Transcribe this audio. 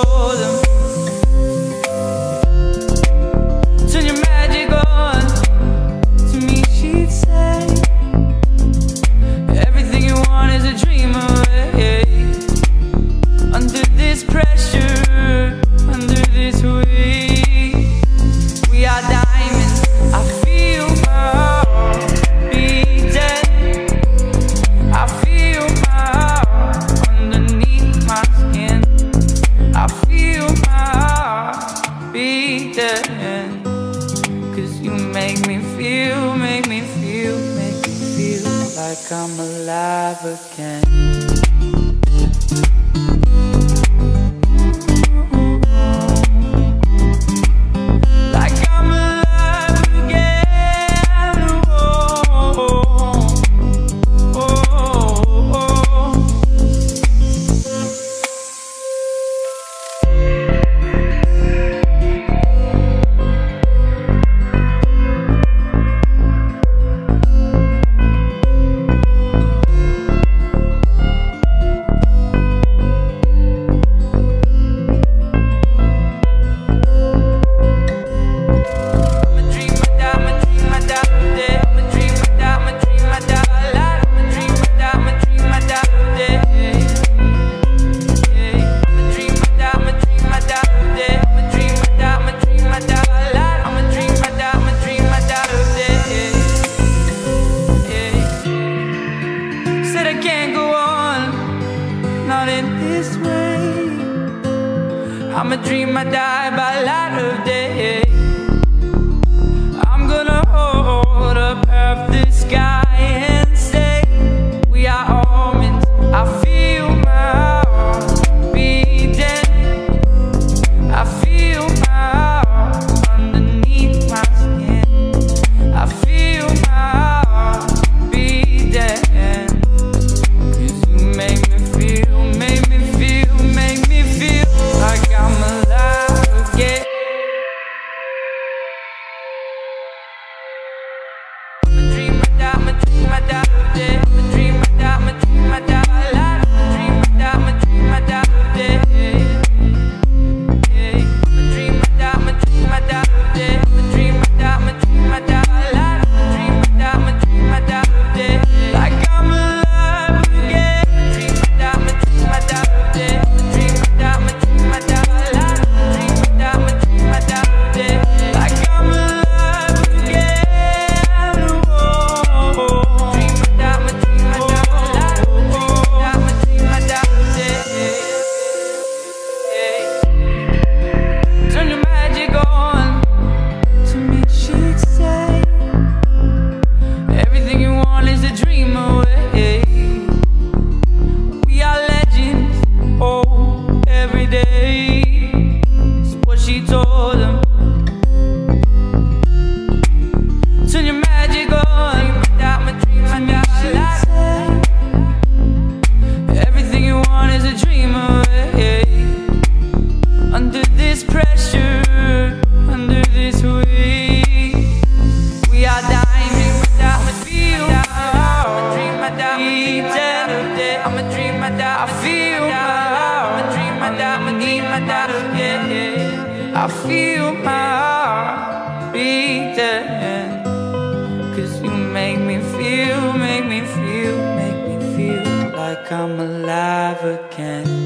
show them. Turn your magic on. To me she'd say, everything you want is a dream away. Under this pressure, under this weight, we are diamonds. I feel my heart beating. I feel my heart underneath my skin. I feel my heart beating. 'Cause you make me feel, make me feel, make me feel like I'm alive again. I'm a dream, I die by light of day. I'm gonna hold up half the sky and say, we are almonds. I feel my heart beating. I feel my heart underneath my skin. I feel my heart beating. 'Cause you make me feel, make me feel, make me feel like I'm alive again. I'm a dream, I die, I'm a dream, I die, I'm a dream, I die, I'm a dream, I die, I lie, I'm a dream, I die, I'm a dream, I die, I'm a dream, I die, I'm a dream, I die, I'm a dream, I die, I lie, I'm a dream, I die, like I'm alive again. I'm a dream, I die, I'm a dream, I die, I'm a dream, I die, I'm a dream, I die, I lie, I'm a dream, I die, like I'm alive again. Oh, dream, I die, I'm a dream, I die, I lie, I'm a dream, I die, Turn your magic on. To me she'd say, everything you want is a dream away. We are legends, oh, every day. It's what she told them. Turn your magic on. To me she'd say, everything you want is a dream away. Under this pressure, under this weight, we are diamonds. I feel my heart beating. I feel my heart underneath. I feel my heart beating. 'Cause you make me feel, make me feel, make me feel like I'm alive again.